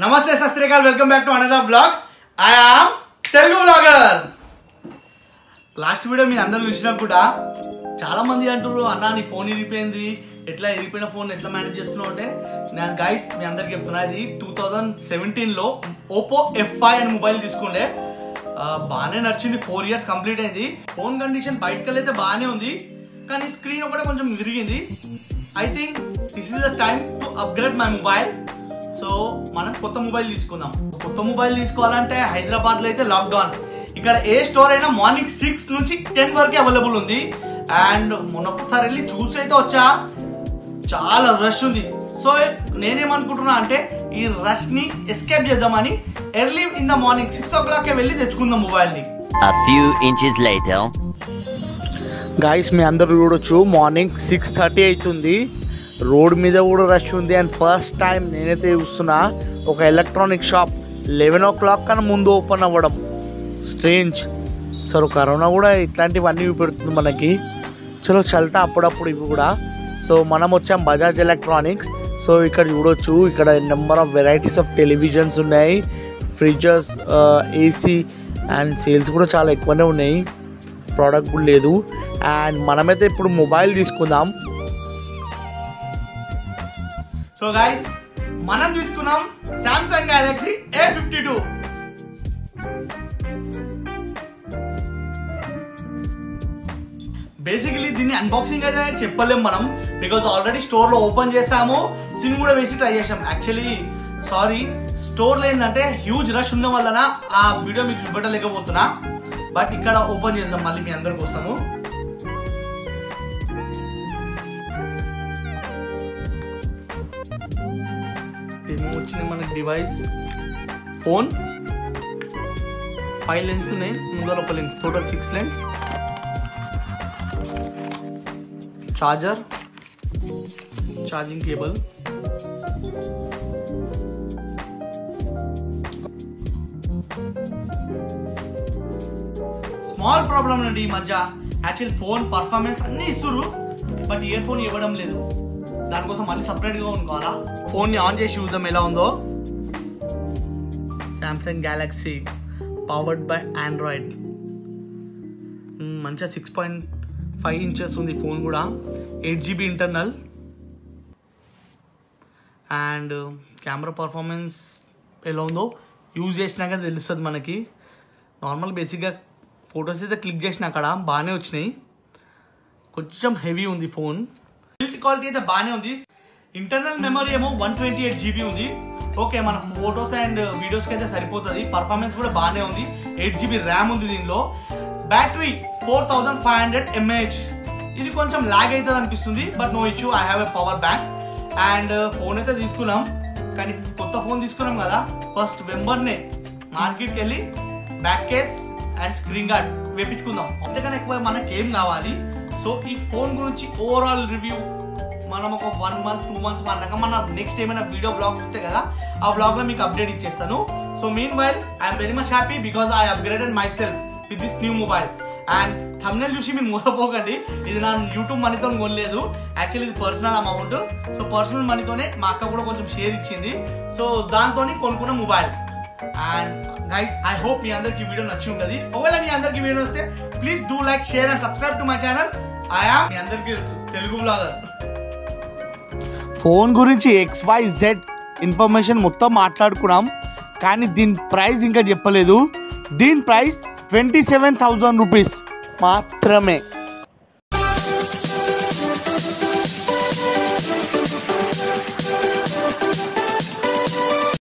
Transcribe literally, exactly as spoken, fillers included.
नमस्ते सस्त्रीकाल welcome back to another blog I am Telugu blogger last video मैं अंदर చూసినప్పుడు చాలా మంది అంటున్నారు అన్న నీ ఫోన్ ఇరిపోయింది ఎట్లా ఇరిపోయిన ఫోన్ ఎట్లా మేనేజ్ చేస్తున్నావు అంటే నేను గైస్ మీ అందరికి చెప్తున్నా ఇది twenty seventeen లో Oppo F five అనే మొబైల్ తీసుకునే బానే నర్చింది four ఇయర్స్ కంప్లీట్ అయింది ఫోన్ కండిషన్ బయటకలేతే బానే ఉంది కానీ స్క్రీన్ ఒకటే కొంచెం విరిగింది I think this is the time to upgrade my mobile so మనం కొత్త మొబైల్ తీసుకుందాం కొత్త మొబైల్ తీసుకోవాలంటే హైదరాబాద్ లో అయితే లాక్డౌన్ ఇక్కడ ఏ స్టోర్ అయినా మార్నింగ్ six నుంచి ten వరకు అవైలబుల్ ఉంది అండ్ మొన్నొకసారి వెళ్ళి చూసి అయితే వచ్చా చాలా రష్ ఉంది సో నేనేమనుకుంటున్నా అంటే ఈ రష్ ని ఎస్కేప్ చేద్దామని early in the morning six o'clock కే వెళ్ళి తెచ్చుకుందాం మొబైల్ ని a few inches later guys మీ అందరూ చూడొచ్చు మార్నింగ్ six thirty అవుతుంది रोड मीद रश अंड फस्ट टाइम ने चूं electronic shop eleven o'clock मुझे ओपन अव्व स्ट्रेंज सर करोना इलावी मन की चलो चलता अड़ा सो मन वा बजाज इलेक्ट्रॉनिक्स सो इक चूड़ो इक number of varieties of televisions उन्नाई फ्रिजेस एसी एंड सेल्स चाला एक्कुवने उन्नाई प्रोडक्ट लेदु एंड मनमैते इप्पुडु मोबाइल तीसुकुंदाम So guys, మనం తీసుకున్నాం Samsung Galaxy A fifty two. Basically దీని అన్బాక్సింగ్ అయితే చెప్పలేం మనం because already store లో ఓపెన్ చేసాము సిమ్ కూడా వేసి ట్రై చేసాం actually sorry store లో ఏందంటే huge rush ఉన్న వల్లన ఆ వీడియో మీకు చూపడలేకపోతున్నా but ఇక్కడ ఓపెన్ చేద్దాం మళ్ళీ మీ అందరి కోసము मन डिवाइस फोन फाइव लेंस मुद्दा lens total six lens charger charging cable small problem मध्य ऐक्चुअल फोन परफॉर्मेंस अन्नी बट इयर फोन इव्वडम लेदु దాని కోసం మళ్ళీ సెపరేట్ గా ఉండాలా ఫోన్ ని ఆన్ చేసి చూద్దాం ఎలా ఉందో Samsung Galaxy powered by Android మంచి six point five ఇంచెస్ ఉంది ఫోన్ కూడా eight G B internal and camera performance ఎలా ఉందో యూస్ చేసినాక తెలుస్తుంది మనకి నార్మల్ బేసిక్ గా ఫోటోస్ అయితే క్లిక్ చేసినా అక్కడ బానే వచ్చేని కొంచెం హెవీ ఉంది ఫోన్ बिल्ड क्वालिटी అయితే బానే ఉంది ఇంటర్నల్ మెమరీ ఏమో one twenty eight G B ఉంది ఓకే మన ఫోటోస్ అండ్ వీడియోస్ కైతే సరిపోతది పర్ఫార్మెన్స్ కూడా బానే ఉంది eight G B RAM ఉంది దీనిలో battery four thousand five hundred m A h ఇది కొంచెం లాగ్ అయితది అనిపిస్తుంది but no issue I have a power bank and phone అయితే తీసుకున్నాం కానీ కొత్త ఫోన్ తీసుకున్నాం కదా ఫస్ట్ వెంబర్నే మార్కెట్ కి వెళ్ళి back case and screen guard వేపించుకుందాం అంతకన్నా ఎక్కువ మనకి ఏం కావాలి సో ఈ ఫోన్ గురించి ఓవరాల్ రివ్యూ మనం ఒక one month two months వరక మన నెక్స్ట్ ఏమైనా వీడియో బ్లాగ్ ఉంటే కదా ఆ బ్లాగ్ లో మీకు అప్డేట్ ఇచ్చేస్తాను so meanwhile I am very much happy because I upgraded myself with this new mobile and thumbnail చూసి మీరు మోసపోకండి ఇది నా యూట్యూబ్ మనీతో కొనలేదు యాక్చువల్లీ ఇది పర్సనల్ అమౌంట్ సో పర్సనల్ మనీతోనే మా అక్క కూడా కొంచెం షేర్ ఇచ్చింది సో దాంతోనే కొనుక్కున్న mobile and guys I hope మీ అందరికి ఈ వీడియో నచ్చి ఉంటుంది ఒకవేళ మీ అందరికి వీడియో నచ్చితే please do like share and subscribe to my channel I am మీ అందరికి తెలుసు తెలుగు బ్లాగర్ ఫోన్ గురించి X Y Z ఇన్ఫర్మేషన్ మొత్తం మాట్లాడుకున్నాం కానీ దీని ప్రైస్ ఇంకా చెప్పలేదు దీని price twenty seven thousand rupees మాత్రమే